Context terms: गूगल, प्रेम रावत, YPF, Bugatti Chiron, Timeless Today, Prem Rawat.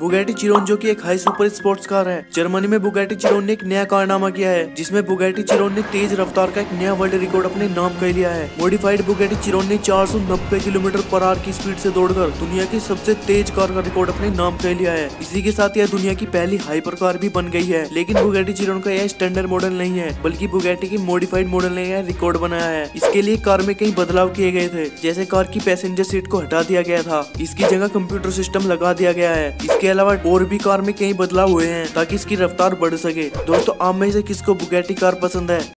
Bugatti Chiron जो कि एक हाई सुपर स्पोर्ट्स कार है। जर्मनी में बुगाटी चिरोन ने एक नया कारनामा किया है, जिसमें बुगाटी चिरोन ने तेज रफ्तार का एक नया वर्ल्ड रिकॉर्ड अपने नाम कर लिया है। मॉडिफाइड बुगाटी चिरोन ने 490 किलोमीटर पर आवर की स्पीड से दौड़कर दुनिया की सबसे तेज कार का रिकॉर्ड अपने नाम कर लिया है। इसी के साथ यह दुनिया की पहली हाइपर कार भी बन गई है। लेकिन बुगाटी चिरोन का यह स्टैंडर्ड मॉडल नहीं है, बल्कि बुगाटी की मॉडिफाइड मॉडल ने यह रिकॉर्ड बनाया है। इसके लिए कार में कई बदलाव किए गए थे, जैसे कार की पैसेंजर सीट को हटा दिया गया था, इसकी जगह कंप्यूटर सिस्टम लगा दिया गया है। इसके अलावा और भी कार में कई बदलाव हुए हैं ताकि इसकी रफ्तार बढ़ सके। दोस्तों, आप में से किसको बुगाटी कार पसंद है?